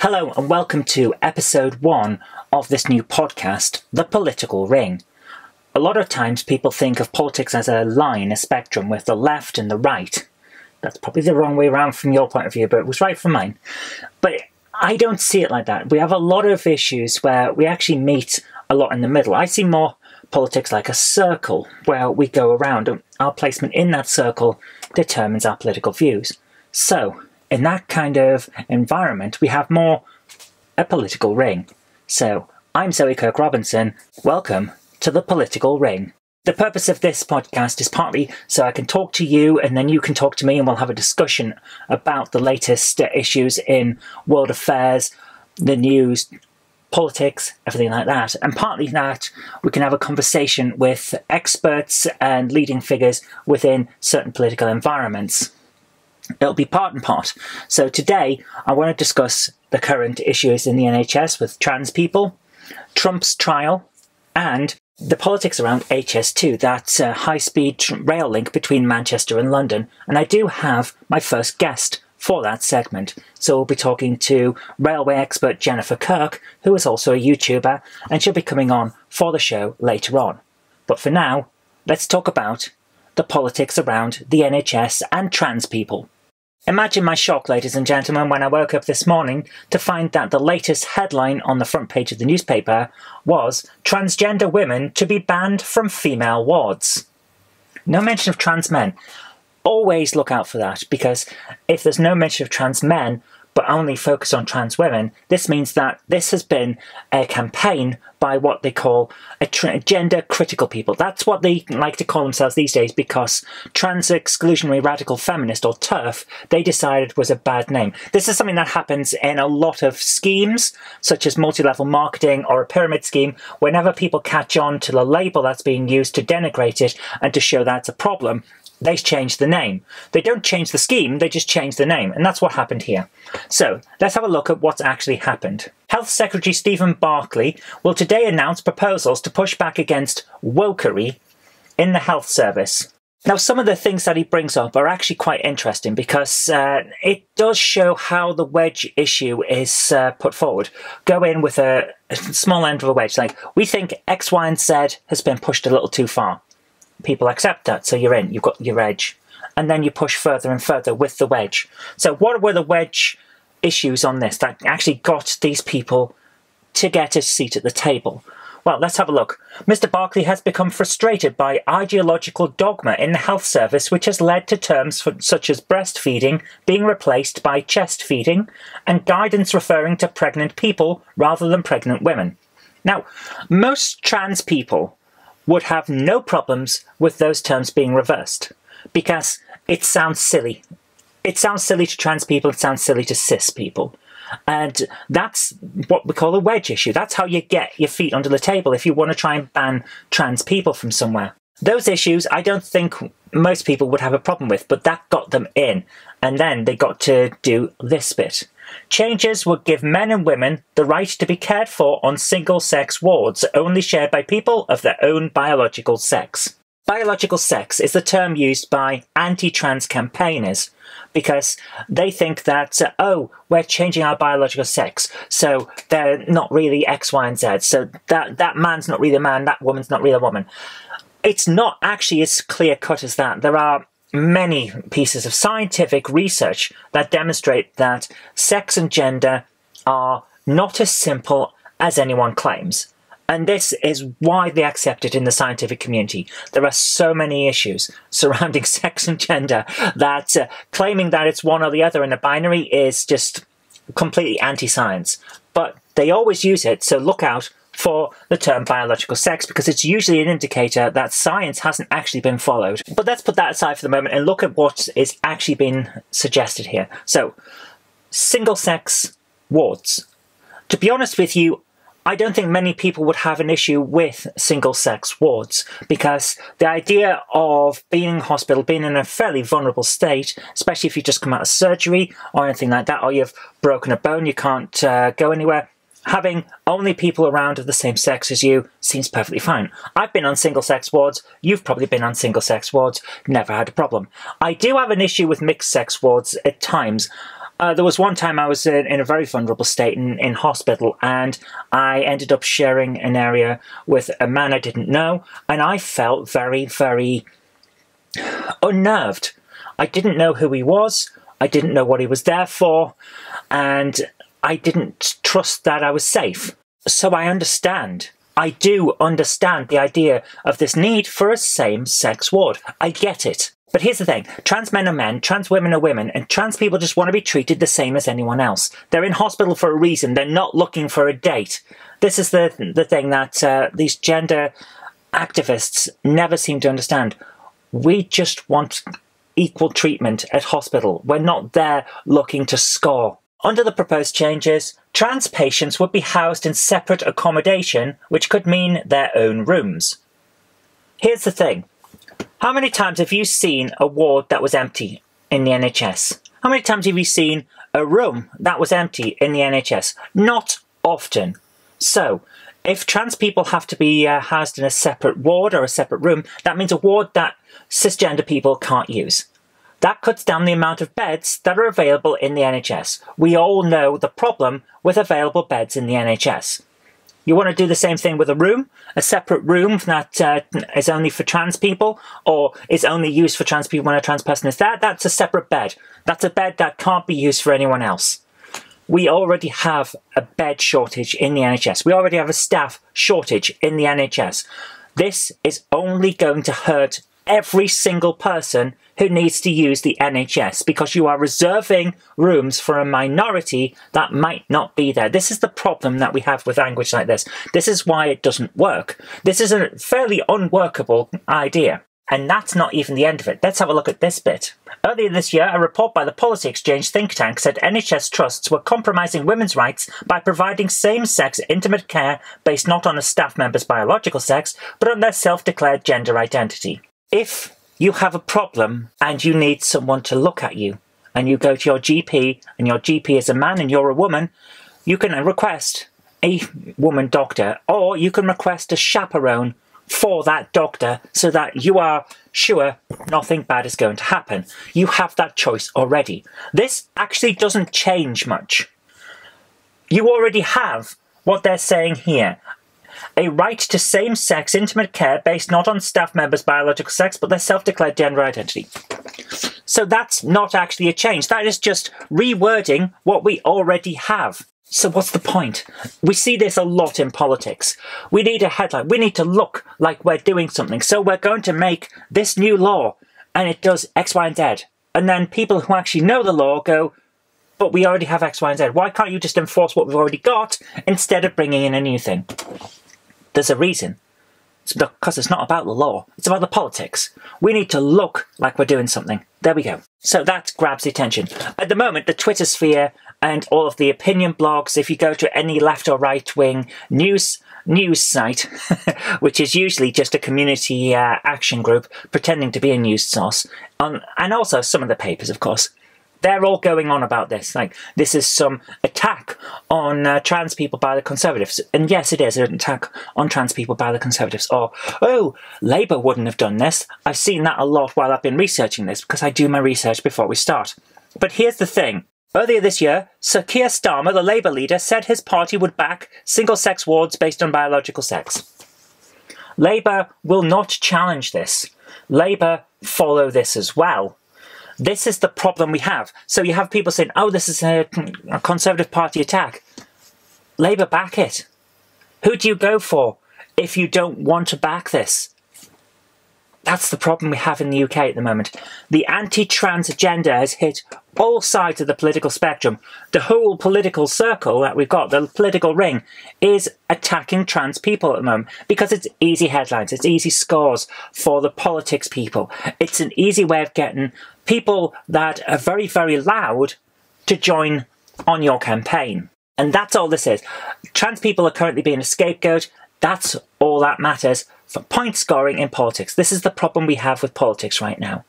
Hello and welcome to episode 1 of this new podcast, The Political Ring. A lot of times people think of politics as a line, a spectrum with the left and the right. That's probably the wrong way around from your point of view, but it was right from mine. But I don't see it like that. We have a lot of issues where we actually meet a lot in the middle. I see more politics like a circle where we go around and our placement in that circle determines our political views. So, in that kind of environment, we have more a political ring. So, I'm Zoe Kirk-Robinson. Welcome to The Political Ring. The purpose of this podcast is partly so I can talk to you and then you can talk to me and we'll have a discussion about the latest issues in world affairs, the news, politics, everything like that. And partly that we can have a conversation with experts and leading figures within certain political environments. It'll be part and part. So today I want to discuss the current issues in the NHS with trans people, Trump's trial, and the politics around HS2, that high-speed rail link between Manchester and London. And I do have my first guest for that segment. So we'll be talking to railway expert Jennifer Kirk, who is also a YouTuber, and she'll be coming on for the show later on. But for now, let's talk about the politics around the NHS and trans people. Imagine my shock, ladies and gentlemen, when I woke up this morning to find that the latest headline on the front page of the newspaper was "Transgender women to be banned from female wards." No mention of trans men. Always look out for that, because if there's no mention of trans men but only focus on trans women, this means that this has been a campaign by what they call gender critical people. That's what they like to call themselves these days, because trans exclusionary radical feminist, or TERF, they decided was a bad name. This is something that happens in a lot of schemes, such as multi-level marketing or a pyramid scheme, whenever people catch on to the label that's being used to denigrate it and to show that's a problem. They change the name. They don't change the scheme, they just change the name. And that's what happened here. So, let's have a look at what's actually happened. Health Secretary Stephen Barclay will today announce proposals to push back against wokery in the health service. Now, some of the things that he brings up are actually quite interesting, because it does show how the wedge issue is put forward. Go in with a small end of a wedge, like, we think X, Y, and Z has been pushed a little too far. People accept that, so you're in, you've got your edge. And then you push further and further with the wedge. So what were the wedge issues on this that actually got these people to get a seat at the table? Well, let's have a look. Mr. Barclay has become frustrated by ideological dogma in the health service, which has led to terms such as breastfeeding being replaced by chest feeding, and guidance referring to pregnant people rather than pregnant women. Now, most trans people would have no problems with those terms being reversed, because it sounds silly. It sounds silly to trans people, it sounds silly to cis people. And that's what we call a wedge issue. That's how you get your feet under the table if you want to try and ban trans people from somewhere. Those issues I don't think most people would have a problem with, but that got them in. And then they got to do this bit. Changes would give men and women the right to be cared for on single-sex wards, only shared by people of their own biological sex. Biological sex is the term used by anti-trans campaigners, because they think that, oh, we're changing our biological sex, so they're not really X, Y, and Z, so that man's not really a man, that woman's not really a woman. It's not actually as clear-cut as that. There are many pieces of scientific research that demonstrate that sex and gender are not as simple as anyone claims. And this is widely accepted in the scientific community. There are so many issues surrounding sex and gender that claiming that it's one or the other in a binary is just completely anti-science. But they always use it, so look out for the term biological sex, because it's usually an indicator that science hasn't actually been followed. But let's put that aside for the moment and look at what is actually being suggested here. So, single-sex wards. To be honest with you, I don't think many people would have an issue with single-sex wards, because the idea of being in hospital, being in a fairly vulnerable state, especially if you just come out of surgery or anything like that, or you've broken a bone, you can't go anywhere, having only people around of the same sex as you seems perfectly fine. I've been on single-sex wards, you've probably been on single-sex wards, never had a problem. I do have an issue with mixed-sex wards at times. There was one time I was in a very vulnerable state in hospital, and I ended up sharing an area with a man I didn't know, and I felt very, very unnerved. I didn't know who he was, I didn't know what he was there for, and I didn't trust that I was safe. So I understand. I do understand the idea of this need for a same-sex ward. I get it. But here's the thing, trans men are men, trans women are women, and trans people just want to be treated the same as anyone else. They're in hospital for a reason, they're not looking for a date. This is the thing that these gender activists never seem to understand. We just want equal treatment at hospital. We're not there looking to score. Under the proposed changes, trans patients would be housed in separate accommodation, which could mean their own rooms. Here's the thing. How many times have you seen a ward that was empty in the NHS? How many times have you seen a room that was empty in the NHS? Not often. So, if trans people have to be housed in a separate ward or a separate room, that means a ward that cisgender people can't use. That cuts down the amount of beds that are available in the NHS. We all know the problem with available beds in the NHS. You want to do the same thing with a room, a separate room that is only for trans people or is only used for trans people when a trans person is there. That's a separate bed. That's a bed that can't be used for anyone else. We already have a bed shortage in the NHS. We already have a staff shortage in the NHS. This is only going to hurt every single person who needs to use the NHS, because you are reserving rooms for a minority that might not be there. This is the problem that we have with language like this. This is why it doesn't work. This is a fairly unworkable idea. And that's not even the end of it. Let's have a look at this bit. Earlier this year, a report by the Policy Exchange think tank said NHS trusts were compromising women's rights by providing same-sex intimate care based not on a staff member's biological sex, but on their self-declared gender identity. If you have a problem and you need someone to look at you, and you go to your GP, and your GP is a man and you're a woman, you can request a woman doctor, or you can request a chaperone for that doctor so that you are sure nothing bad is going to happen. You have that choice already. This actually doesn't change much. You already have what they're saying here. A right to same-sex intimate care based not on staff members' biological sex, but their self-declared gender identity. So that's not actually a change. That is just rewording what we already have. So what's the point? We see this a lot in politics. We need a headline. We need to look like we're doing something. So we're going to make this new law, and it does X, Y, and Z. And then people who actually know the law go, but we already have X, Y, and Z. Why can't you just enforce what we've already got instead of bringing in a new thing? There's a reason. It's because it's not about the law, it's about the politics. We need to look like we're doing something. There we go. So that grabs the attention. At the moment, the Twitter sphere and all of the opinion blogs, if you go to any left or right-wing news site, which is usually just a community action group pretending to be a news source, and also some of the papers, of course, they're all going on about this. Like, this is some attack on trans people by the Conservatives. And yes, it is an attack on trans people by the Conservatives. Or, oh, Labour wouldn't have done this. I've seen that a lot while I've been researching this, because I do my research before we start. But here's the thing. Earlier this year, Sir Keir Starmer, the Labour leader, said his party would back single-sex wards based on biological sex. Labour will not challenge this. Labour follow this as well. This is the problem we have. So you have people saying, oh, this is a Conservative Party attack. Labour back it. Who do you go for if you don't want to back this? That's the problem we have in the UK at the moment. The anti-trans agenda has hit all sides of the political spectrum. The whole political circle that we've got, the political ring, is attacking trans people at the moment because it's easy headlines, it's easy scores for the politics people. It's an easy way of getting people that are very, very loud to join on your campaign. And that's all this is. Trans people are currently being a scapegoat. That's all that matters for point scoring in politics. This is the problem we have with politics right now.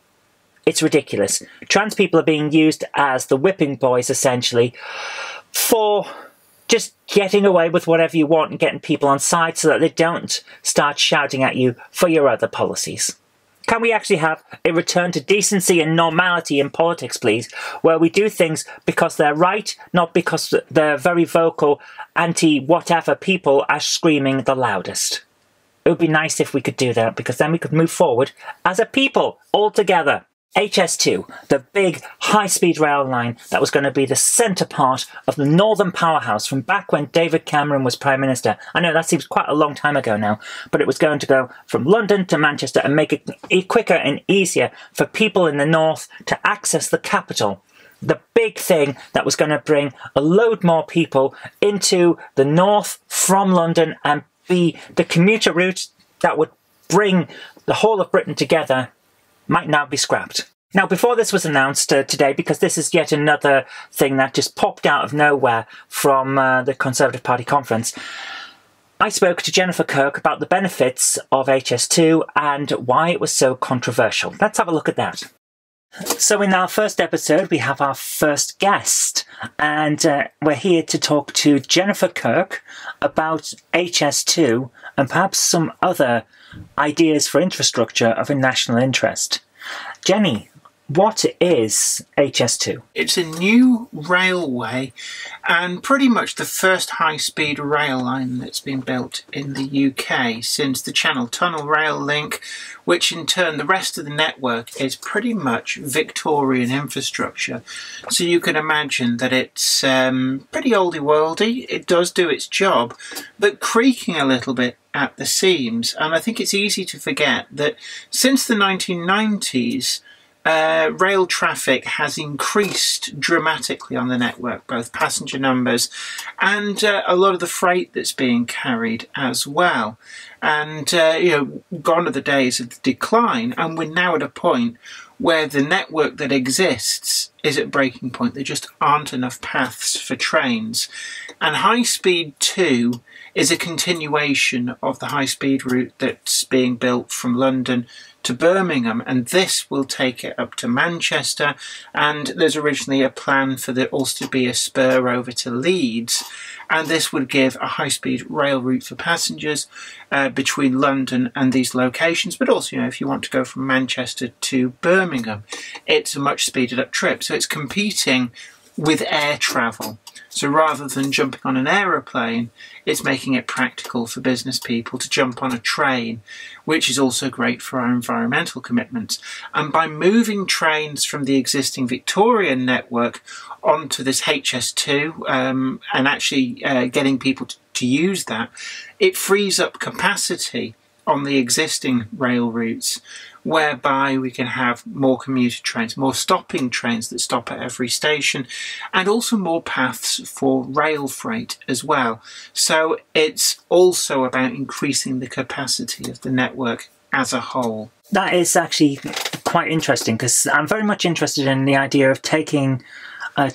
It's ridiculous. Trans people are being used as the whipping boys, essentially, for just getting away with whatever you want and getting people on side so that they don't start shouting at you for your other policies. Can we actually have a return to decency and normality in politics, please, where we do things because they're right, not because they're very vocal anti-whatever people are screaming the loudest? It would be nice if we could do that, because then we could move forward as a people all together. HS2, the big high-speed rail line that was going to be the centre part of the Northern Powerhouse from back when David Cameron was Prime Minister. I know that seems quite a long time ago now, but it was going to go from London to Manchester and make it quicker and easier for people in the north to access the capital. The big thing that was going to bring a load more people into the north from London and be the commuter route that would bring the whole of Britain together might now be scrapped. Now, before this was announced today, because this is yet another thing that just popped out of nowhere from the Conservative Party conference, I spoke to Jennifer Kirk about the benefits of HS2 and why it was so controversial. Let's have a look at that. So in our first episode, we have our first guest, and we're here to talk to Jennifer Kirk about HS2 and perhaps some other ideas for infrastructure of a national interest. Jenny, what is HS2? It's a new railway and pretty much the first high-speed rail line that's been built in the UK since the Channel Tunnel Rail Link, which in turn the rest of the network is pretty much Victorian infrastructure. So you can imagine that it's pretty oldie-worldy. It does do its job, but creaking a little bit at the seams. And I think it's easy to forget that since the 1990s, rail traffic has increased dramatically on the network, both passenger numbers and a lot of the freight that's being carried as well. And, you know, gone are the days of the decline, and we're now at a point where the network that exists is at breaking point. There just aren't enough paths for trains. And High Speed 2 is a continuation of the high-speed route that's being built from London to Birmingham, and this will take it up to Manchester, and there's originally a plan for there also to be a spur over to Leeds, and this would give a high-speed rail route for passengers between London and these locations, but also, you know, if you want to go from Manchester to Birmingham, it's a much speeded up trip, so it's competing with air travel. So rather than jumping on an aeroplane, it's making it practical for business people to jump on a train, which is also great for our environmental commitments. And by moving trains from the existing Victorian network onto this HS2 and actually getting people to use that, it frees up capacity on the existing rail routes, whereby we can have more commuter trains, more stopping trains that stop at every station, and also more paths for rail freight as well. So it's also about increasing the capacity of the network as a whole. That is actually quite interesting, because I'm very much interested in the idea of taking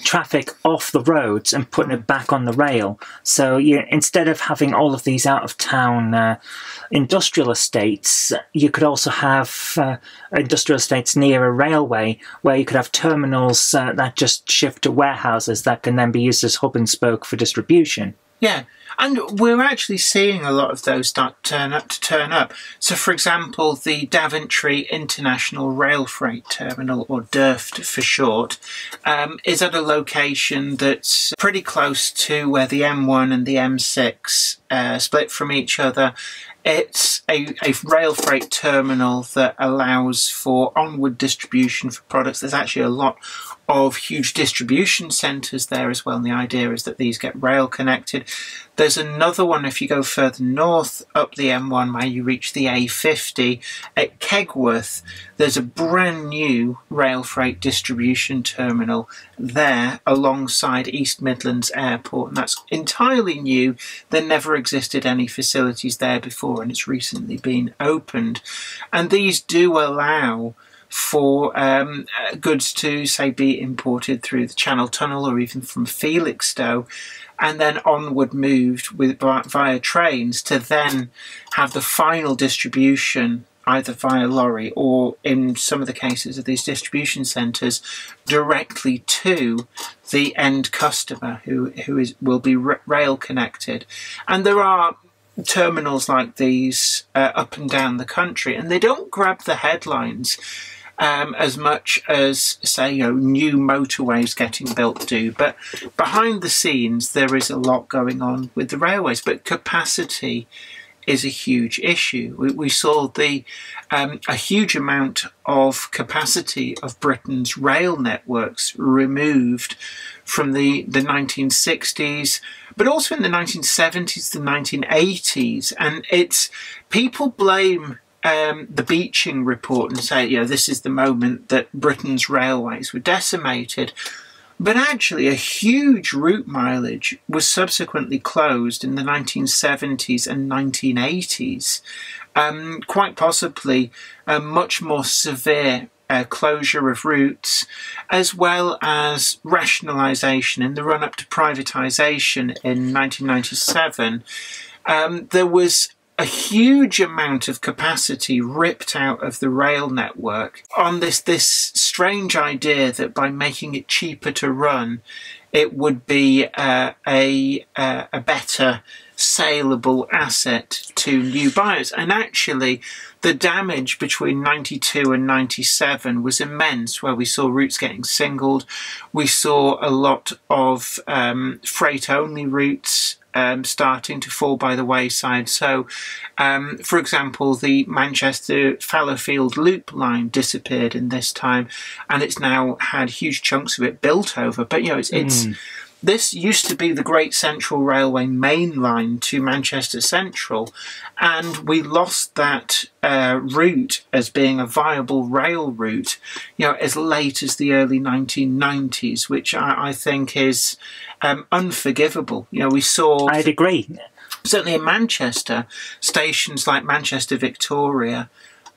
traffic off the roads and putting it back on the rail. So you, instead of having all of these out-of-town industrial estates, you could also have industrial estates near a railway where you could have terminals that just shift to warehouses that can then be used as hub and spoke for distribution. Yeah, and we're actually seeing a lot of those start to turn up. So, for example, the Daventry International Rail Freight Terminal, or DIRFT for short, is at a location that's pretty close to where the M1 and the M6 split from each other. It's a rail freight terminal that allows for onward distribution for products. There's actually a lot of huge distribution centres there as well, and the idea is that these get rail connected. There's another one if you go further north up the M1 where you reach the A50 at Kegworth. There's a brand new rail freight distribution terminal there alongside East Midlands Airport, and that's entirely new. There never existed any facilities there before, and it's recently been opened, and these do allow for goods to, say, be imported through the Channel Tunnel or even from Felixstowe, and then onward moved with via trains to then have the final distribution either via lorry or, in some of the cases of these distribution centres, directly to the end customer who will be rail connected. And there are terminals like these up and down the country, and they don't grab the headlines as much as, say, you know, new motorways getting built do. But behind the scenes, there is a lot going on with the railways, but capacity is a huge issue. We saw the a huge amount of capacity of Britain's rail networks removed from the 1960s, but also in the 1970s, the 1980s. And it's, people blame the Beeching report and say, you know, this is the moment that Britain's railways were decimated. But actually, a huge route mileage was subsequently closed in the 1970s and 1980s. Quite possibly a much more severe closure of routes, as well as rationalisation in the run-up to privatisation in 1997. There was a huge amount of capacity ripped out of the rail network on this strange idea that by making it cheaper to run, it would be a better saleable asset to new buyers. And actually, the damage between 92 and 97 was immense, where we saw routes getting singled. We saw a lot of freight-only routes starting to fall by the wayside. So, for example, the Manchester Fallowfield loop line disappeared in this time, and it's now had huge chunks of it built over. But, you know, this used to be the Great Central Railway main line to Manchester Central, and we lost that route as being a viable rail route, you know, as late as the early 1990s, which I think is unforgivable. You know, we saw, I'd agree, certainly in Manchester, stations like Manchester Victoria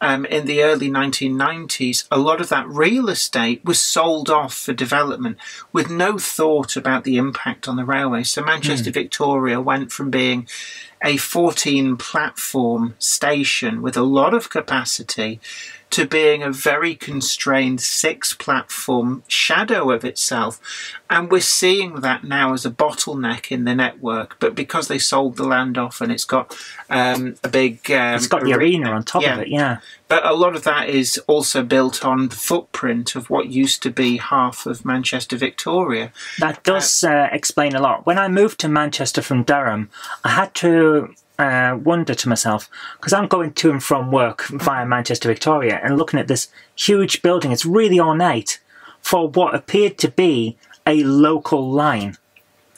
in the early 1990s, a lot of that real estate was sold off for development with no thought about the impact on the railway. So Manchester Victoria went from being a 14-platform station with a lot of capacity to being a very constrained 6-platform shadow of itself. And we're seeing that now as a bottleneck in the network. But because they sold the land off, and it's got a big... it's got the arena on top of it, yeah. But a lot of that is also built on the footprint of what used to be half of Manchester Victoria. That does explain a lot. When I moved to Manchester from Durham, I had to wonder to myself, because I'm going to and from work via Manchester Victoria and looking at this huge building. It's really ornate for what appeared to be a local line.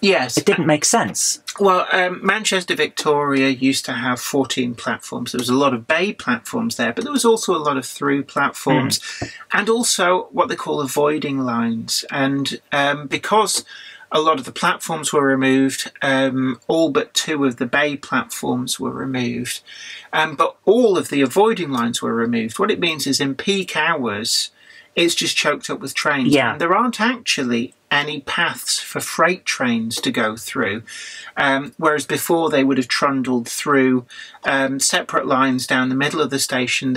Yes. It didn't make sense. Well, Manchester Victoria used to have 14 platforms. There was a lot of bay platforms there, but there was also a lot of through platforms and also what they call avoiding lines. And because a lot of the platforms were removed, all but 2 of the bay platforms were removed, but all of the avoiding lines were removed. What it means is in peak hours, it's just choked up with trains. Yeah. And there aren't actually any paths for freight trains to go through, whereas before they would have trundled through separate lines down the middle of the station.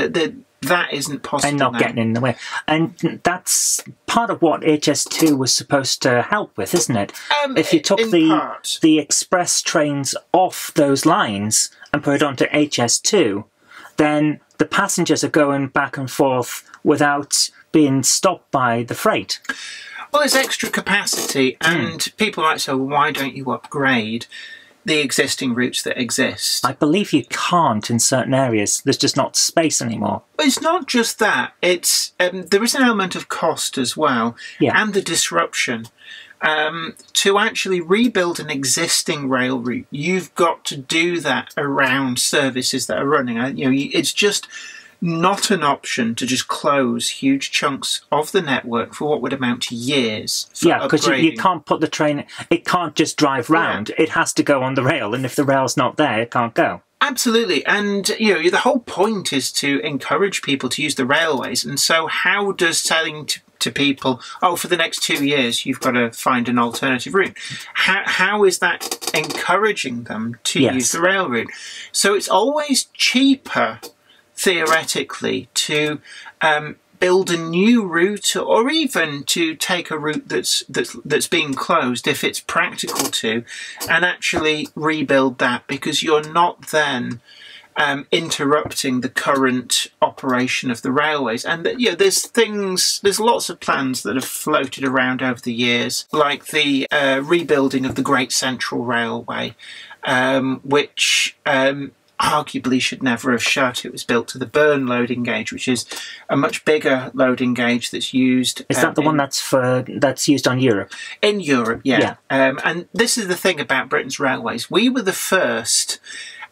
That isn't possible. And not getting in the way. And that's part of what HS2 was supposed to help with, isn't it? If you took the express trains off those lines and put it onto HS2, then the passengers are going back and forth without being stopped by the freight. Well, there's extra capacity, and people might say, well, why don't you upgrade the existing routes that exist? I believe you can't in certain areas. There's just not space anymore. But it's not just that. It's there is an element of cost as well, and the disruption. To actually rebuild an existing rail route, you've got to do that around services that are running. You know, it's just not an option to just close huge chunks of the network for what would amount to years. Yeah, because you can't put the train, it can't just drive round. Yeah. It has to go on the rail, and if the rail's not there, it can't go. Absolutely. And, you know, the whole point is to encourage people to use the railways. And so how does selling to people, oh, for the next 2 years, you've got to find an alternative route, how is that encouraging them to use the rail route? So it's always cheaper, theoretically, to build a new route, or even to take a route that's being closed if it's practical to, and actually rebuild that, because you're not then interrupting the current operation of the railways. And you know, there's lots of plans that have floated around over the years, like the rebuilding of the Great Central Railway, which arguably should never have shut. It was built to the Burn loading gauge, which is a much bigger loading gauge that's used. Is that the one that's used on Europe? In Europe, yeah. And this is the thing about Britain's railways. We were the first.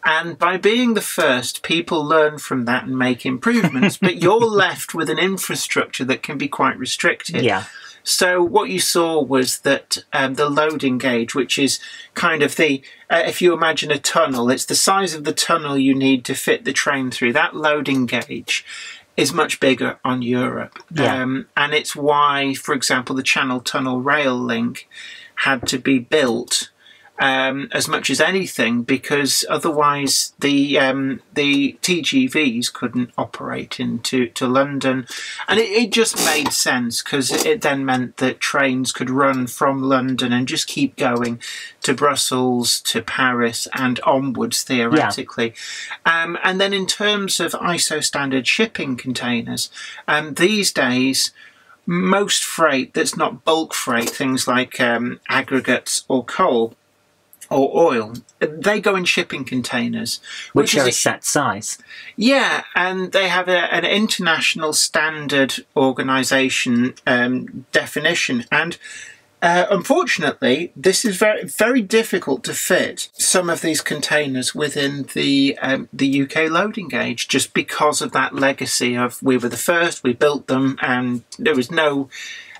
And by being the first, people learn from that and make improvements. But you're left with an infrastructure that can be quite restricted. Yeah. So what you saw was that the loading gauge, which is kind of the, if you imagine a tunnel, it's the size of the tunnel you need to fit the train through. That loading gauge is much bigger on Europe. Yeah. And it's why, for example, the Channel Tunnel Rail Link had to be built as much as anything, because otherwise the TGVs couldn't operate into London, and it just made sense, because it then meant that trains could run from London and just keep going to Brussels, to Paris, and onwards theoretically. Yeah. And then in terms of ISO standard shipping containers, these days, most freight that's not bulk freight, things like aggregates or coal or oil, they go in shipping containers. Which are a set size. Yeah, and they have an international standard organisation definition. And unfortunately, this is very, very difficult to fit some of these containers within the UK loading gauge, just because of that legacy of we were the first, we built them, and there was no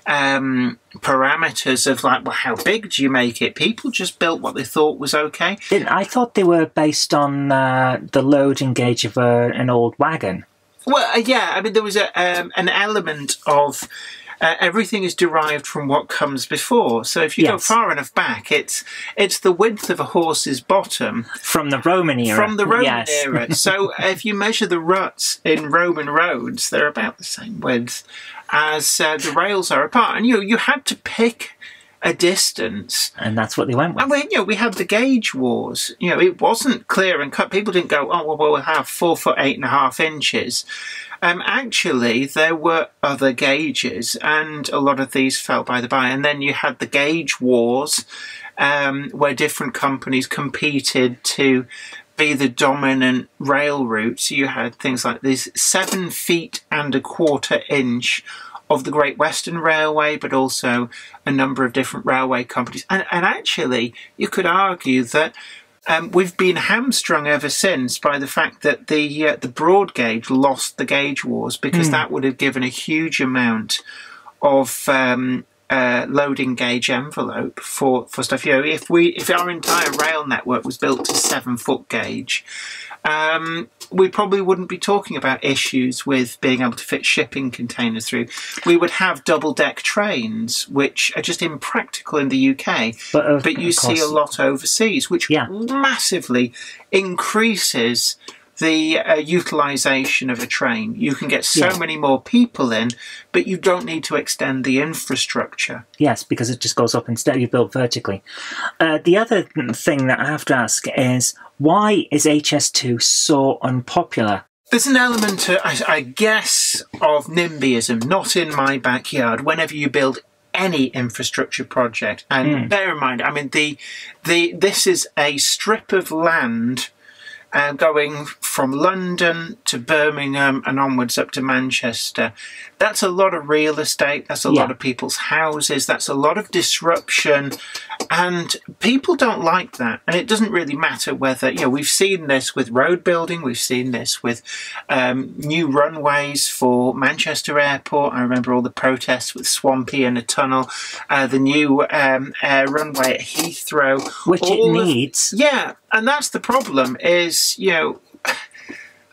parameters of like, well, how big do you make it? People just built what they thought was okay. I thought they were based on the loading gauge of an old wagon. Well, yeah, I mean, there was an element of everything is derived from what comes before. So if you go far enough back, it's the width of a horse's bottom. From the Roman era. From the Roman era. So if you measure the ruts in Roman roads, they're about the same width as the rails are apart. And you had to pick a distance, and that's what they went with. And we had the gauge wars. You know, it wasn't clear and cut. People didn't go, oh well, we'll have 4 foot 8.5 inches. Actually, there were other gauges, and a lot of these fell by the by. And then you had the gauge wars, where different companies competed to be the dominant rail route. So you had things like this 7.25 inch. Of the Great Western Railway, but also a number of different railway companies. And actually, you could argue that we've been hamstrung ever since by the fact that the broad gauge lost the gauge wars, because that would have given a huge amount of loading gauge envelope for stuff. You know, if our entire rail network was built to 7-foot gauge, we probably wouldn't be talking about issues with being able to fit shipping containers through. We would have double-deck trains, which are just impractical in the UK, but you see a lot overseas, which massively increases the utilisation of a train. You can get so many more people in, but you don't need to extend the infrastructure. Yes, because it just goes up instead. You build vertically. The other thing that I have to ask is, why is HS2 so unpopular? There's an element, I guess, of NIMBYism, not in my backyard. Whenever you build any infrastructure project, and bear in mind, I mean, this is a strip of land going from London to Birmingham and onwards up to Manchester. That's a lot of real estate, that's a lot of people's houses, that's a lot of disruption, and people don't like that. And it doesn't really matter whether, you know, we've seen this with road building, we've seen this with new runways for Manchester Airport. I remember all the protests with Swampy and a tunnel, the new air runway at Heathrow. Which it needs. Yeah, and that's the problem is, you know,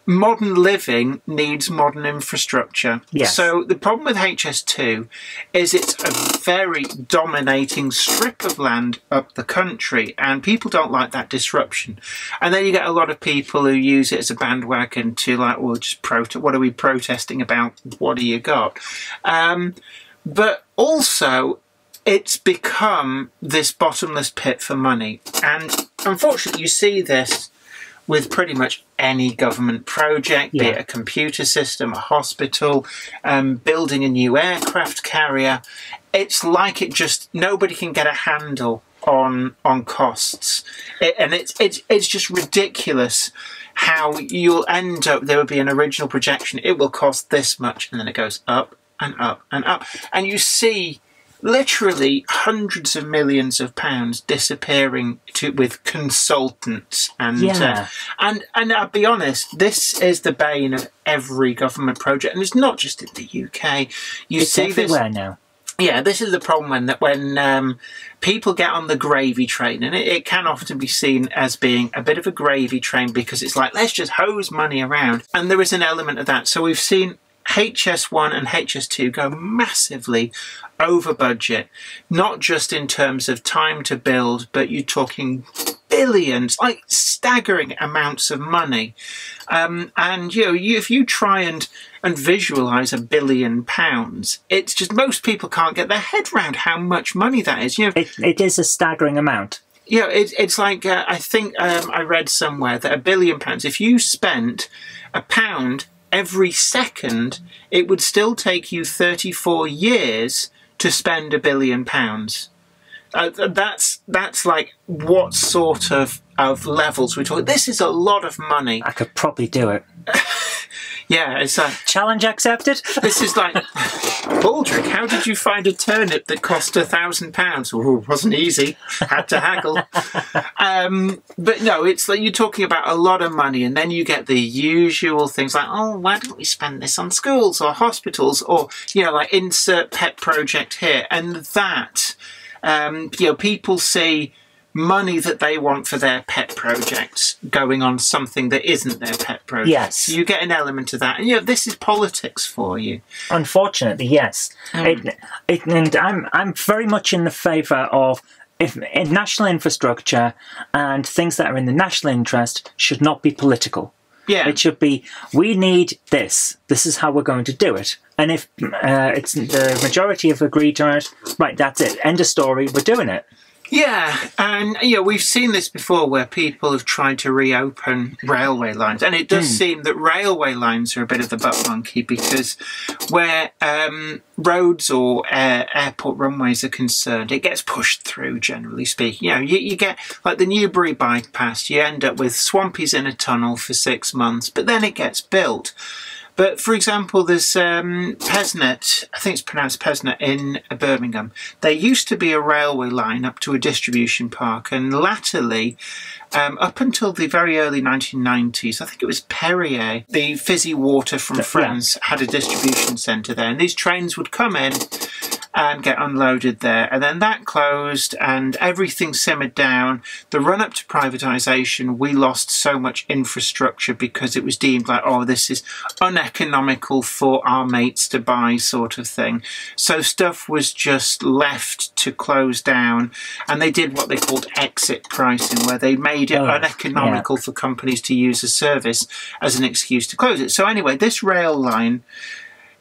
modern living needs modern infrastructure. Yes. So the problem with HS2 is it's a very dominating strip of land up the country, and people don't like that disruption. And then you get a lot of people who use it as a bandwagon to, like, well, just protest. What are we protesting about? What do you got? But also, it's become this bottomless pit for money. And unfortunately, you see this with pretty much any government project, be it a computer system, a hospital, building a new aircraft carrier. It's like it just, nobody can get a handle on costs. It's just ridiculous how you'll end up, there will be an original projection, it will cost this much, and then it goes up and up and up. And you see literally hundreds of millions of pounds disappearing with consultants, and I'll be honest, this is the bane of every government project, and it's not just in the UK. It's see everywhere now. Yeah, this is the problem when people get on the gravy train, and it can often be seen as being a bit of a gravy train because it's like, let's just hose money around, and there is an element of that. So we've seen HS1 and HS2 go massively over budget, not just in terms of time to build, but you're talking billions, like staggering amounts of money. And you know, if you try and visualize £1 billion, it's just most people can't get their head around how much money that is. You know, it is a staggering amount. Yeah, you know, it's like I think I read somewhere that £1 billion. If you spent £1 every second, it would still take you 34 years to spend £1 billion. That's like what sort of levels we're talking. This is a lot of money. I could probably do it. Yeah, it's like, challenge accepted. This is like, Baldrick, how did you find a turnip that cost £1,000? Oh, it wasn't easy. Had to haggle. But no, it's like you're talking about a lot of money, and then you get the usual things like, oh, why don't we spend this on schools or hospitals, or, you know, like insert pet project here, and that. You know, people see money that they want for their pet projects going on something that isn't their pet project. Yes. So you get an element of that. And, you know, this is politics for you. Unfortunately, yes. And I'm very much in the favour of national infrastructure, and things that are in the national interest should not be political. Yeah. It should be, we need this. This is how we're going to do it. And if it's the majority have agreed on it, right, that's it. End of story, we're doing it. Yeah, and you know, we've seen this before where people have tried to reopen railway lines, and it does seem that railway lines are a bit of the butt monkey, because where roads or airport runways are concerned, it gets pushed through, generally speaking. You know, you get like the Newbury bypass, you end up with swampies in a tunnel for 6 months, but then it gets built. But, for example, there's Pesnett, I think it's pronounced Pesnett, in Birmingham. There used to be a railway line up to a distribution park, and latterly, up until the very early 1990s, I think it was Perrier, the fizzy water from France, had a distribution centre there, and these trains would come in and get unloaded there, and then that closed and everything simmered down. The run-up to privatisation, we lost so much infrastructure because it was deemed like, oh, this is uneconomical for our mates to buy, sort of thing. So stuff was just left to close down, and they did what they called exit pricing, where they made it uneconomical for companies to use a service as an excuse to close it. So anyway, this rail line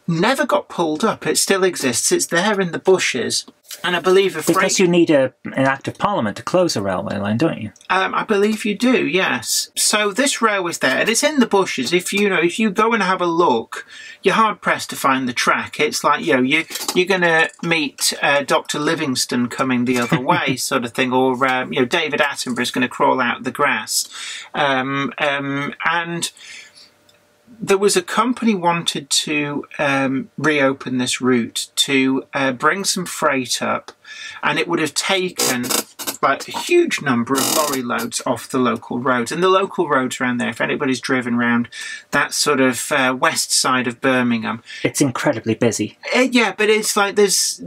never got pulled up. It still exists. It's there in the bushes. And I believe a freight... Because you need an Act of Parliament to close a railway line, don't you? I believe you do, yes. So this railway's there, and it's in the bushes. If you know, if you go and have a look, you're hard-pressed to find the track. It's like, you know, you're going to meet Dr. Livingstone coming the other way, sort of thing, or, you know, David Attenborough's going to crawl out the grass. And... there was a company wanted to reopen this route to bring some freight up, and it would have taken like a huge number of lorry loads off the local roads. And the local roads around there, if anybody's driven around that sort of west side of Birmingham, it's incredibly busy. Yeah, but it's like there's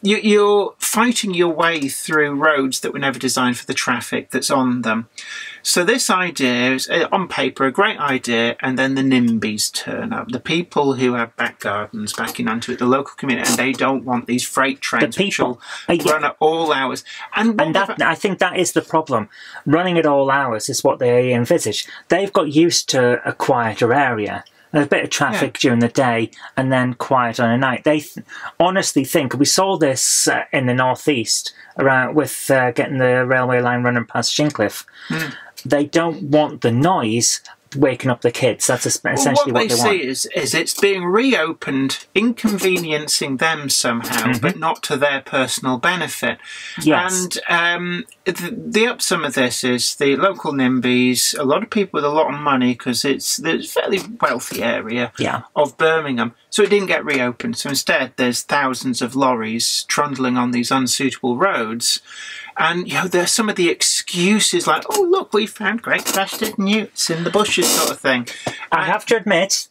You're fighting your way through roads that were never designed for the traffic that's on them. So this idea is, on paper, a great idea, and then the NIMBYs turn up. The people who have back gardens backing onto it, the local community, and they don't want these freight trains which will run at all hours. And that, I think that is the problem. Running at all hours is what they envisage. They've got used to a quieter area. A bit of traffic during the day and then quiet on a night. They honestly think, we saw this in the northeast around with getting the railway line running past Shincliffe. Mm. They don't want the noise waking up the kids. That's essentially what they want. What they see is it's being reopened, inconveniencing them somehow, mm-hmm. but not to their personal benefit. Yes. And the upsum of this is the local NIMBYs, a lot of people with a lot of money, because it's a fairly wealthy area of Birmingham. So it didn't get reopened. So instead, there's thousands of lorries trundling on these unsuitable roads. And, you know, there's some of the excuses like, oh, look, we found great crested newts in the bushes sort of thing. I have to admit,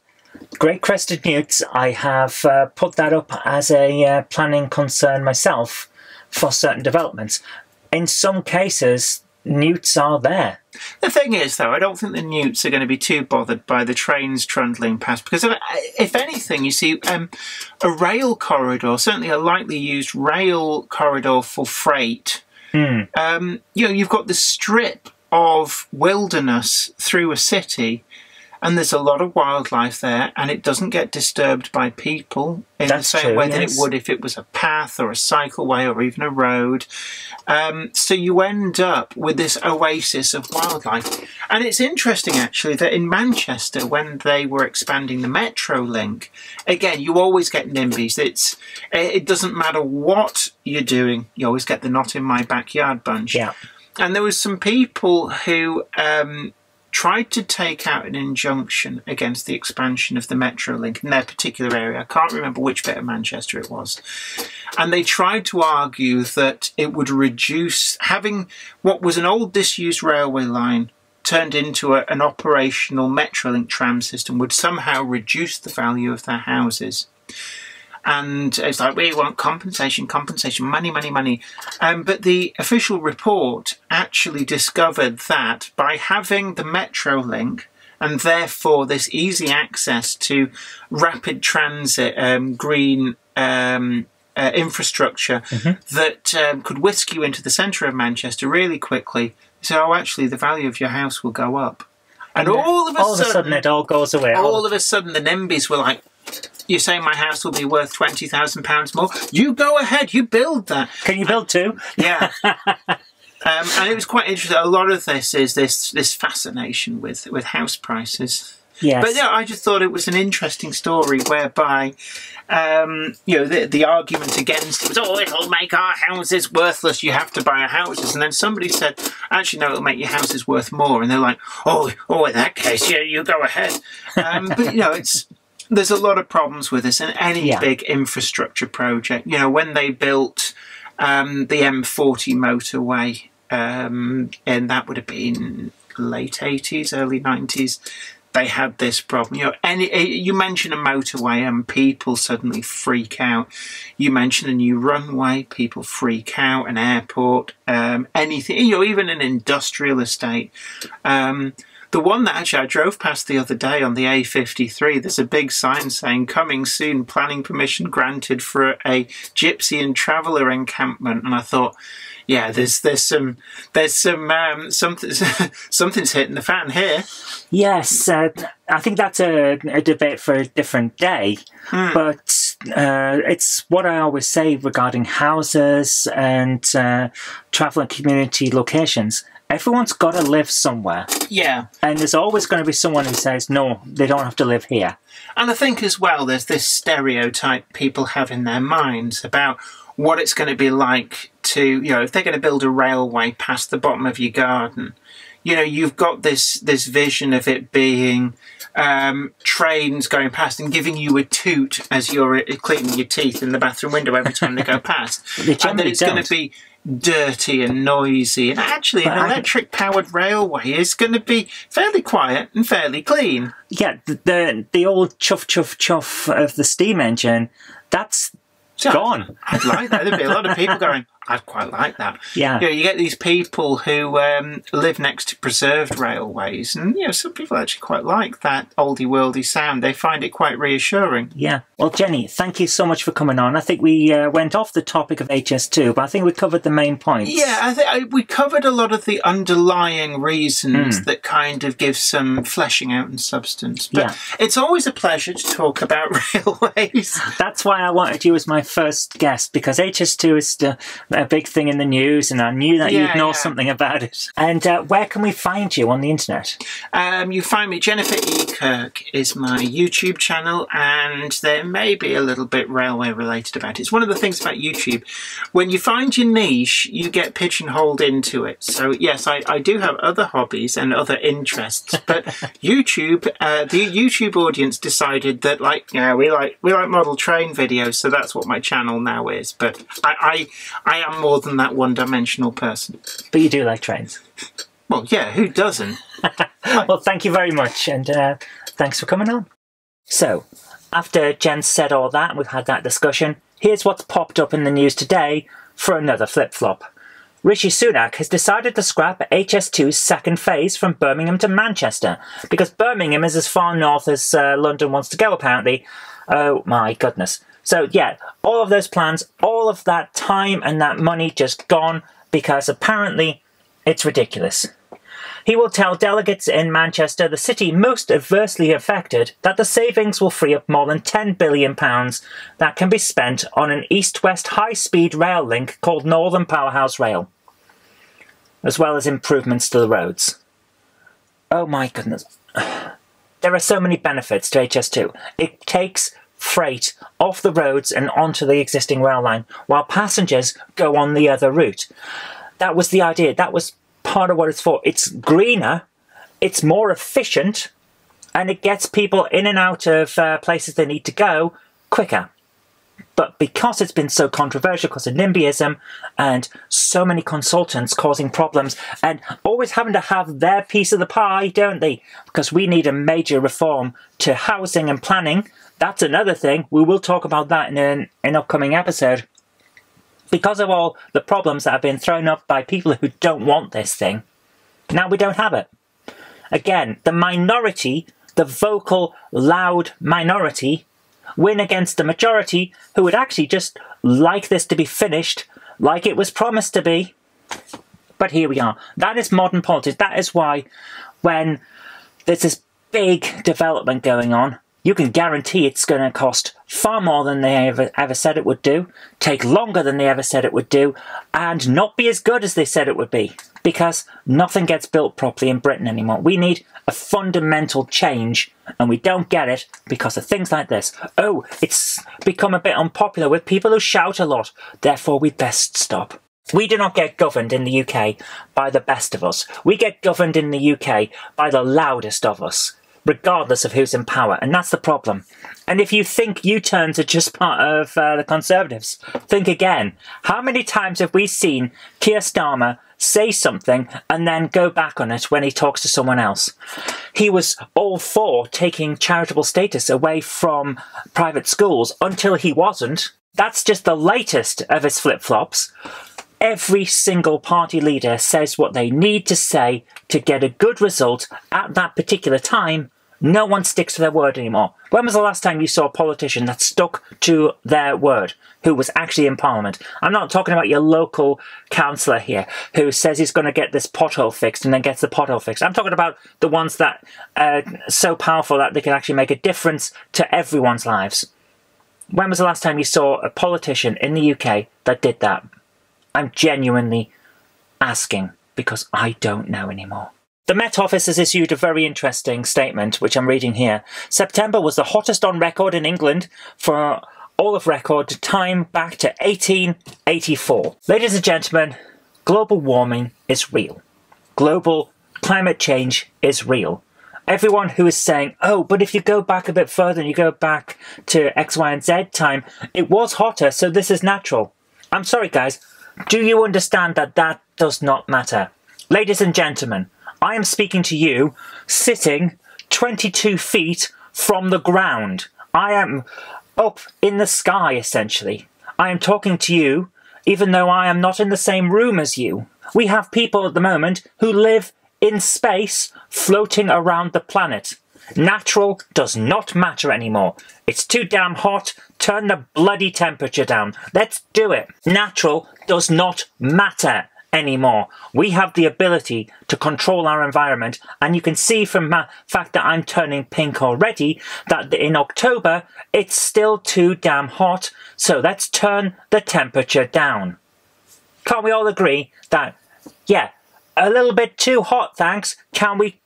great crested newts, I have put that up as a planning concern myself for certain developments. In some cases, newts are there. The thing is, though, I don't think the newts are going to be too bothered by the trains trundling past, because if anything, you see a rail corridor, certainly a lightly used rail corridor for freight. Mm. You know, you've got the strip of wilderness through a city, and there's a lot of wildlife there, and it doesn't get disturbed by people in the same way that it would if it was a path or a cycleway or even a road. So you end up with this oasis of wildlife. And it's interesting, actually, that in Manchester, when they were expanding the MetroLink, again, you always get NIMBYs. It doesn't matter what you're doing, you always get the not in my backyard bunch. Yeah. And there was some people who... tried to take out an injunction against the expansion of the MetroLink in their particular area. I can't remember which bit of Manchester it was. And they tried to argue that it would reduce, having what was an old disused railway line turned into an operational MetroLink tram system would somehow reduce the value of their houses. And it's like, we want compensation, compensation, money, money, money. But the official report actually discovered that by having the MetroLink and therefore this easy access to rapid transit, green infrastructure mm-hmm. that could whisk you into the centre of Manchester really quickly, so actually the value of your house will go up. And all of a sudden it all goes away. All of a sudden the NIMBYs were like, you're saying my house will be worth £20,000 more? You go ahead, you build that. Can you build two? Yeah. And it was quite interesting. A lot of this is this fascination with house prices. Yes. But yeah, I just thought it was an interesting story whereby, you know, the argument against it was, oh, it'll make our houses worthless, you have to buy our houses. And then somebody said, actually, no, it'll make your houses worth more. And they're like, oh, in that case, yeah, you go ahead. But, you know, there's a lot of problems with this in any big infrastructure project. You know, when they built the M40 motorway, and that would have been late 80s, early 90s, they had this problem. You know, you mention a motorway and people suddenly freak out. You mention a new runway, people freak out. An airport, anything. You know, even an industrial estate. The one that actually I drove past the other day on the A53, there's a big sign saying, coming soon, planning permission granted for a gypsy and traveller encampment. And I thought, yeah, something's hitting the fan here. Yes, I think that's a debate for a different day. Mm. But it's what I always say regarding houses and travel and community locations. Everyone's got to live somewhere. Yeah. And there's always going to be someone who says, no, they don't have to live here. And I think as well, there's this stereotype people have in their minds about what it's going to be like to, you know, if they're going to build a railway past the bottom of your garden, you know, you've got this vision of it being trains going past and giving you a toot as you're cleaning your teeth in the bathroom window every time they go past. And then it's going to be dirty and noisy, and actually an electric powered railway is going to be fairly quiet and fairly clean. Yeah, the old chuff chuff chuff of the steam engine, that's See, gone. I'd like that. There'd be a lot of people going, I'd quite like that. Yeah. You know, you get these people who live next to preserved railways, and you know, some people actually quite like that oldie-worldy sound. They find it quite reassuring. Yeah. Well, Jenny, thank you so much for coming on. I think we went off the topic of HS2, but I think we covered the main points. Yeah, I think we covered a lot of the underlying reasons that kind of give some fleshing out and substance. But it's always a pleasure to talk about railways. That's why I wanted you as my first guest, because HS2 is a big thing in the news, and I knew that you'd know something about it. And where can we find you on the internet? You find me, Jennifer E. Kirk is my YouTube channel, and there may be a little bit railway related about it. It's one of the things about YouTube. When you find your niche, you get pigeonholed into it. So yes, I do have other hobbies and other interests, but YouTube, the YouTube audience decided that, like, yeah, we like model train videos, so that's what my channel now is. But I am more than that one-dimensional person. But you do like trains. Well, yeah, who doesn't? Well, thank you very much, and thanks for coming on. So, after Jen said all that, we've had that discussion, here's what's popped up in the news today for another flip-flop. Rishi Sunak has decided to scrap HS2's second phase from Birmingham to Manchester, because Birmingham is as far north as London wants to go, apparently. Oh my goodness. So yeah, all of those plans, all of that time and that money just gone, because apparently it's ridiculous. He will tell delegates in Manchester, the city most adversely affected, that the savings will free up more than £10 billion that can be spent on an east-west high-speed rail link called Northern Powerhouse Rail, as well as improvements to the roads. Oh my goodness. There are so many benefits to HS2. It takes freight off the roads and onto the existing rail line, while passengers go on the other route. That was the idea. That was part of what it's for. It's greener, it's more efficient, and it gets people in and out of places they need to go quicker. But because it's been so controversial because of NIMBYism and so many consultants causing problems and always having to have their piece of the pie, don't they? Because we need a major reform to housing and planning. That's another thing. We will talk about that in an upcoming episode. Because of all the problems that have been thrown up by people who don't want this thing, now we don't have it. Again, the minority, the vocal, loud minority, win against the majority who would actually just like this to be finished like it was promised to be. But here we are. That is modern politics. That is why when there's this big development going on, you can guarantee it's going to cost far more than they ever said it would do, take longer than they ever said it would do, and not be as good as they said it would be, because nothing gets built properly in Britain anymore. We need a fundamental change, and we don't get it because of things like this. Oh, it's become a bit unpopular with people who shout a lot, therefore we best stop. We do not get governed in the UK by the best of us. We get governed in the UK by the loudest of us, regardless of who's in power, and that's the problem. And if you think U-turns are just part of the Conservatives, think again. How many times have we seen Keir Starmer say something and then go back on it when he talks to someone else? He was all for taking charitable status away from private schools until he wasn't. That's just the latest of his flip-flops. Every single party leader says what they need to say to get a good result at that particular time. No one sticks to their word anymore. When was the last time you saw a politician that stuck to their word, who was actually in Parliament? I'm not talking about your local councillor here, who says he's going to get this pothole fixed and then gets the pothole fixed. I'm talking about the ones that are so powerful that they can actually make a difference to everyone's lives. When was the last time you saw a politician in the UK that did that? I'm genuinely asking, because I don't know anymore. The Met Office has issued a very interesting statement, which I'm reading here. September was the hottest on record in England for all of record time back to 1884. Ladies and gentlemen, global warming is real. Global climate change is real. Everyone who is saying, oh, but if you go back a bit further and you go back to X, Y, and Z time, it was hotter, so this is natural. I'm sorry, guys. Do you understand that that does not matter? Ladies and gentlemen, I am speaking to you sitting 22 feet from the ground. I am up in the sky, essentially. I am talking to you even though I am not in the same room as you. We have people at the moment who live in space floating around the planet. Natural does not matter anymore. It's too damn hot. Turn the bloody temperature down. Let's do it. Natural does not matter anymore. We have the ability to control our environment, and you can see from the fact that I'm turning pink already that in October it's still too damn hot, so let's turn the temperature down. Can't we all agree that, yeah, a little bit too hot, thanks, can we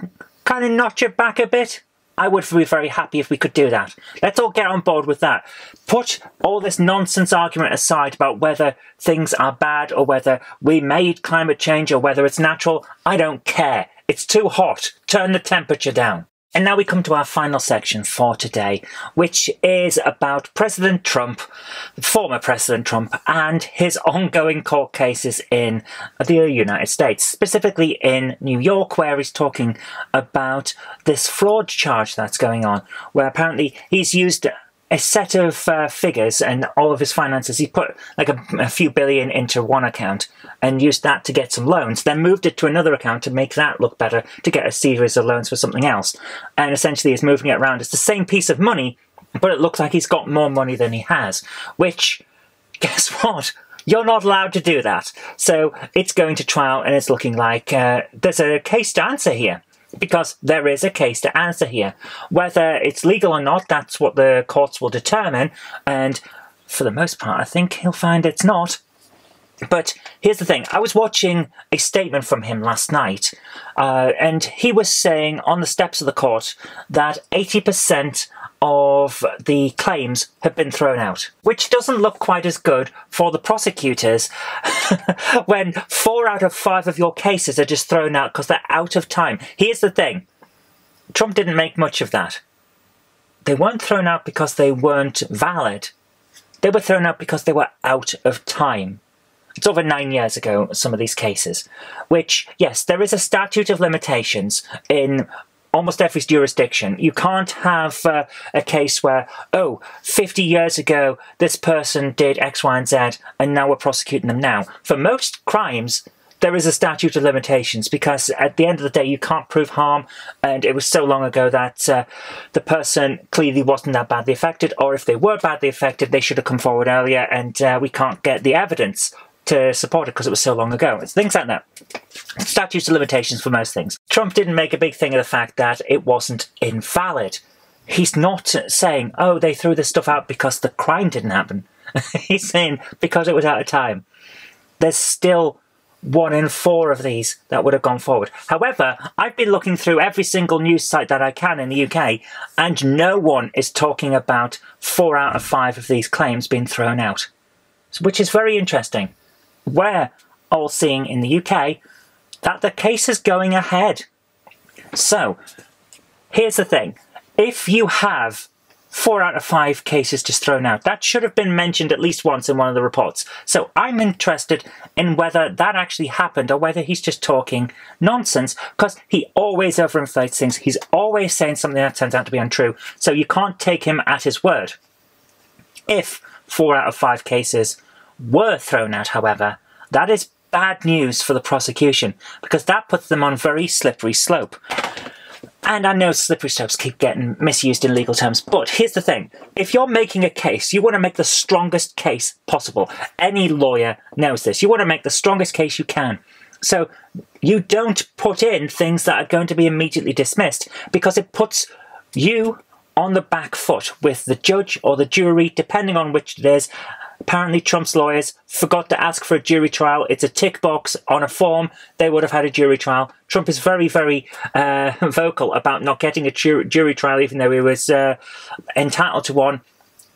kind of notch it back a bit? I would be very happy if we could do that. Let's all get on board with that. Put all this nonsense argument aside about whether things are bad or whether we made climate change or whether it's natural. I don't care. It's too hot. Turn the temperature down. And now we come to our final section for today, which is about President Trump, former President Trump, and his ongoing court cases in the United States, specifically in New York, where he's talking about this fraud charge that's going on, where apparently he's used a set of figures and all of his finances. He put like a few billion into one account and used that to get some loans, then moved it to another account to make that look better to get a series of loans for something else. And essentially he's moving it around. It's the same piece of money, but it looks like he's got more money than he has, which, guess what? You're not allowed to do that. So it's going to trial, and it's looking like there's a case to answer here. Because there is a case to answer here. Whether it's legal or not, that's what the courts will determine, and for the most part I think he'll find it's not. But here's the thing, I was watching a statement from him last night, and he was saying on the steps of the court that 80% of the claims have been thrown out, which doesn't look quite as good for the prosecutors when 4 out of 5 of your cases are just thrown out because they're out of time. Here's the thing, Trump didn't make much of that. They weren't thrown out because they weren't valid. They were thrown out because they were out of time. It's over 9 years ago, some of these cases, which, yes, there is a statute of limitations in almost every jurisdiction. You can't have a case where, oh, 50 years ago, this person did X, Y, and Z, and now we're prosecuting them now. For most crimes, there is a statute of limitations, because at the end of the day, you can't prove harm, and it was so long ago that the person clearly wasn't that badly affected, or if they were badly affected, they should have come forward earlier, and we can't get the evidence to support it because it was so long ago. It's things like that. Statutes of limitations for most things. Trump didn't make a big thing of the fact that it wasn't invalid. He's not saying, oh, they threw this stuff out because the crime didn't happen. He's saying because it was out of time. There's still 1 in 4 of these that would have gone forward. However, I've been looking through every single news site that I can in the UK, and no one is talking about 4 out of 5 of these claims being thrown out, which is very interesting. We're all seeing in the UK that the case is going ahead. So, here's the thing. If you have 4 out of 5 cases just thrown out, that should have been mentioned at least once in one of the reports. So I'm interested in whether that actually happened or whether he's just talking nonsense, because he always overinflates things. He's always saying something that turns out to be untrue. So you can't take him at his word. If 4 out of 5 cases were thrown out, however, that is bad news for the prosecution, because that puts them on very slippery slope. And I know slippery slopes keep getting misused in legal terms, but here's the thing. If you're making a case, you want to make the strongest case possible. Any lawyer knows this. You want to make the strongest case you can. So you don't put in things that are going to be immediately dismissed, because it puts you on the back foot with the judge or the jury, depending on which it is. Apparently Trump's lawyers forgot to ask for a jury trial. It's a tick box on a form. They would have had a jury trial. Trump is very, very vocal about not getting a jury trial, even though he was entitled to one.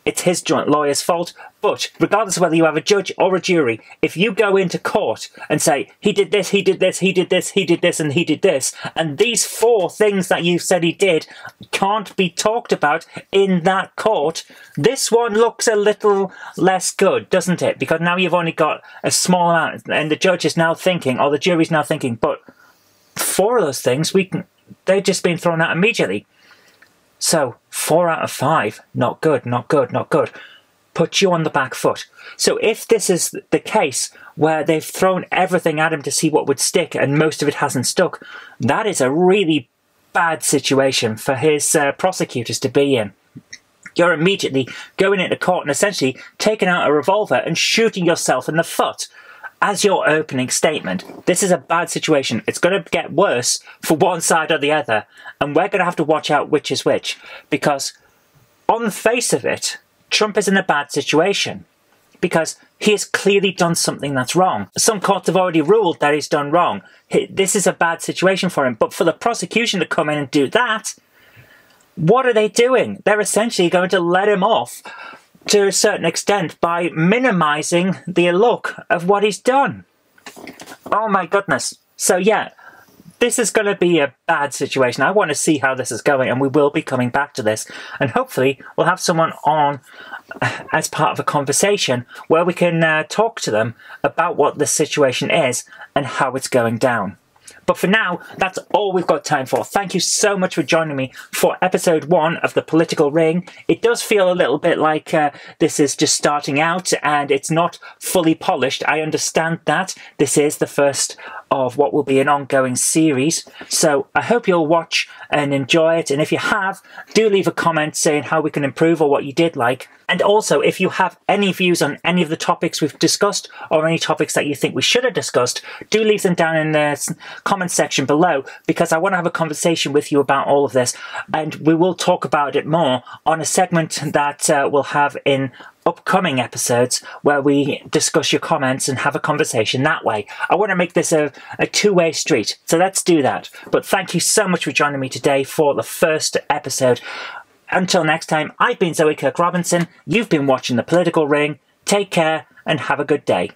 It's his joint lawyer's fault. But regardless of whether you have a judge or a jury, if you go into court and say, he did this, he did this, he did this, he did this, and he did this, and these 4 things that you said he did can't be talked about in that court, this one looks a little less good, doesn't it? Because now you've only got a small amount, and the judge is now thinking, or the jury's now thinking, but 4 of those things, they've just been thrown out immediately. So 4 out of 5, not good, not good, not good. puts you on the back foot. So if this is the case where they've thrown everything at him to see what would stick and most of it hasn't stuck, that is a really bad situation for his prosecutors to be in. You're immediately going into court and essentially taking out a revolver and shooting yourself in the foot as your opening statement. This is a bad situation. It's going to get worse for one side or the other, and we're going to have to watch out which is which, because on the face of it, Trump is in a bad situation because he has clearly done something that's wrong. Some courts have already ruled that he's done wrong. This is a bad situation for him, but for the prosecution to come in and do that, what are they doing? They're essentially going to let him off to a certain extent by minimizing the look of what he's done. Oh my goodness. So yeah, this is going to be a bad situation. I want to see how this is going, and we will be coming back to this. And hopefully we'll have someone on as part of a conversation where we can talk to them about what the situation is and how it's going down. But for now, that's all we've got time for. Thank you so much for joining me for episode 1 of The Political Ring. It does feel a little bit like this is just starting out and it's not fully polished. I understand that. This is the first of what will be an ongoing series. So I hope you'll watch and enjoy it. And if you have, do leave a comment saying how we can improve or what you did like. And also, if you have any views on any of the topics we've discussed or any topics that you think we should have discussed, do leave them down in the comment section below, because I want to have a conversation with you about all of this. And we will talk about it more on a segment that we'll have in upcoming episodes where we discuss your comments and have a conversation that way. I want to make this a two-way street, so let's do that. But thank you so much for joining me today for the first episode. Until next time, I've been Zoe Kirk-Robinson. You've been watching The Political Ring. Take care and have a good day.